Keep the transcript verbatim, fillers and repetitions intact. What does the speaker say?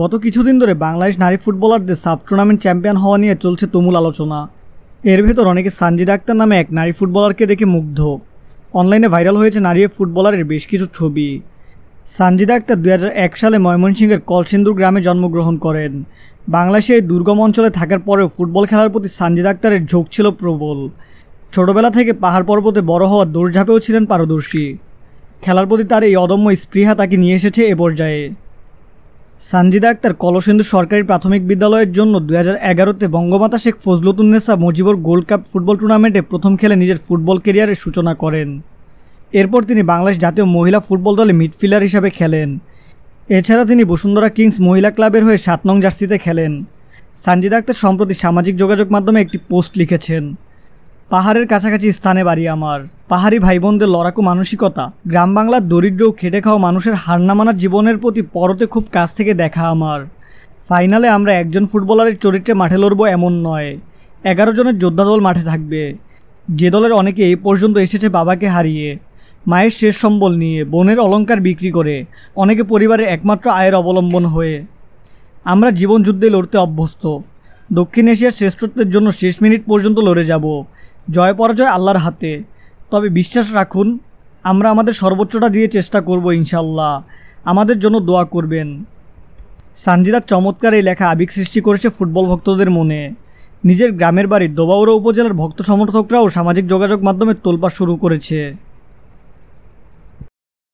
গত কিছুদিন ধরে বাংলাদেশ নারী ফুটবলারদের সাব টুর্নামেন্ট চ্যাম্পিয়ন হওয়া নিয়ে চলছে তুমুল আলোচনা। এর ভেতর অনেকে সানজিদা আক্তার নামে এক নারী ফুটবলারকে দেখে মুগ্ধ। অনলাইনে ভাইরাল হয়েছে নারী ফুটবলারের বেশ কিছু ছবি। সানজিদা আক্তার দুই হাজার এক সালে ময়মনসিংহের কলসিন্দুর গ্রামে জন্মগ্রহণ করেন। বাংলাদেশে এই দুর্গম অঞ্চলে থাকার পরেও ফুটবল খেলার প্রতি সানজিদা আক্তারের ঝোঁক ছিল প্রবল। ছোটবেলা থেকে পাহাড় পর্বতে বড় হওয়ার দৌড়ঝাঁপেও ছিলেন পারদর্শী। খেলার প্রতি তার এই অদম্য স্পৃহা তাকে নিয়ে এসেছে এ পর্যায়ে। সানজিদা আক্তার কলসিন্দুর সরকারি প্রাথমিক বিদ্যালয়ের জন্য দুই হাজার এগারোতে Bangamata Sheikh Fazilatunnesa Mujibur gold cup football টুর্নামেন্টে প্রথম খেলে নিজের ফুটবল ক্যারিয়ারের সূচনা করেন। এরপর তিনি বাংলাদেশ জাতীয় মহিলা ফুটবল দলে মিডফিল্ডার হিসেবে খেলেন। এছাড়া তিনি বসুন্ধরা কিংস মহিলা ক্লাবের হয়ে সাত নং জার্সিতে খেলেন। সানজিদা আক্তার সম্প্রতি সামাজিক যোগাযোগ মাধ্যমে একটি পোস্ট লিখেছেন, পাহাড়ের কাছাকাছি স্থানে বাড়ি আমার, পাহাড়ি ভাই বোনদের লড়াকু মানসিকতা, গ্রাম বাংলার দরিদ্র ও খেটে খাওয়া মানুষের হার না মানার জীবনের প্রতি পরতে খুব কাছ থেকে দেখা আমার। ফাইনালে আমরা একজন ফুটবলারের চরিত্রে মাঠে লড়ব এমন নয়, এগারো জনের যোদ্ধা দল মাঠে থাকবে, যে দলের অনেকে এই পর্যন্ত এসেছে বাবাকে হারিয়ে, মায়ের শেষ সম্বল নিয়ে, বোনের অলঙ্কার বিক্রি করে, অনেকে পরিবারের একমাত্র আয়ের অবলম্বন হয়ে। আমরা জীবন যুদ্ধে লড়তে অভ্যস্ত, দক্ষিণ এশিয়ার শ্রেষ্ঠত্বের জন্য শেষ মিনিট পর্যন্ত লড়ে যাব। জয় পরাজয় আল্লাহর হাতে, তবে বিশ্বাস রাখুন আমরা আমাদের সর্বোচ্চটা দিয়ে চেষ্টা করব ইনশাল্লাহ। আমাদের জন্য দোয়া করবেন। সানজিদার চমৎকার এই লেখা আবেগ সৃষ্টি করেছে ফুটবল ভক্তদের মনে। নিজের গ্রামের বাড়ি দোবাউরা উপজেলার ভক্ত সমর্থকরাও সামাজিক যোগাযোগ মাধ্যমে তোলপাড় শুরু করেছে।